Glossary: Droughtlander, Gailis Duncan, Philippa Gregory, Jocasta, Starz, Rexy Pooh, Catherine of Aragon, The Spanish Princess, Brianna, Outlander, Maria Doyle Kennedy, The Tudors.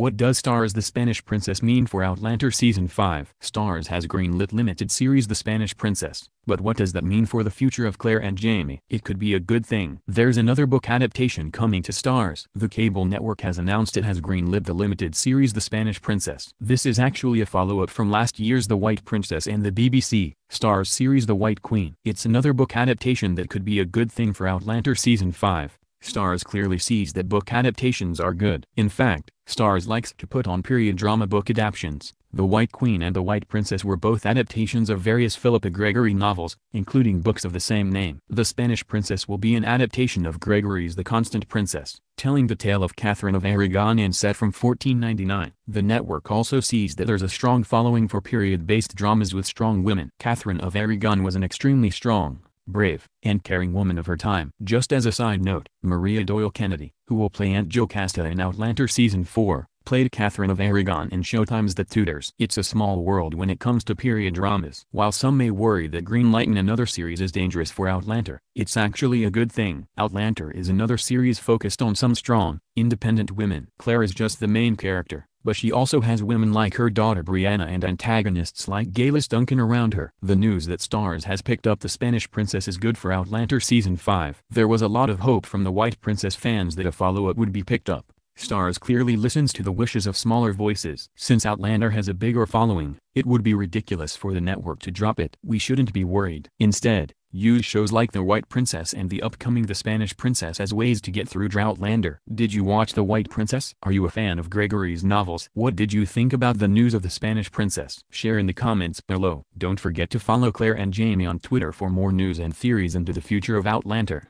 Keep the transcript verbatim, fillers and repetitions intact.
What does Starz The Spanish Princess mean for Outlander Season five? Starz has greenlit limited series The Spanish Princess, but what does that mean for the future of Claire and Jamie? It could be a good thing. There's another book adaptation coming to Starz. The cable network has announced it has greenlit the limited series The Spanish Princess. This is actually a follow-up from last year's The White Princess and the B B C Starz series The White Queen. It's another book adaptation that could be a good thing for Outlander Season five. Starz clearly sees that book adaptations are good. In fact, Starz likes to put on period drama book adaptations. The White Queen and The White Princess were both adaptations of various Philippa Gregory novels, including books of the same name. The Spanish Princess will be an adaptation of Gregory's The Constant Princess, telling the tale of Catherine of Aragon and set from fourteen ninety-nine. The network also sees that there's a strong following for period-based dramas with strong women. Catherine of Aragon was an extremely strong, brave, and caring woman of her time. Just as a side note, Maria Doyle Kennedy, who will play Aunt Jocasta in Outlander Season four, played Catherine of Aragon in Showtime's The Tudors. It's a small world when it comes to period dramas. While some may worry that greenlighting another series is dangerous for Outlander, it's actually a good thing. Outlander is another series focused on some strong, independent women. Claire is just the main character, but she also has women like her daughter Brianna and antagonists like Gailis Duncan around her. The news that Starz has picked up The Spanish Princess is good for Outlander Season five. There was a lot of hope from the White Princess fans that a follow-up would be picked up. Starz clearly listens to the wishes of smaller voices. Since Outlander has a bigger following, it would be ridiculous for the network to drop it. We shouldn't be worried. Instead, use shows like The White Princess and the upcoming The Spanish Princess as ways to get through Droughtlander. Did you watch The White Princess? Are you a fan of Gregory's novels? What did you think about the news of The Spanish Princess? Share in the comments below. Don't forget to follow Claire and Jamie on Twitter for more news and theories into the future of Outlander.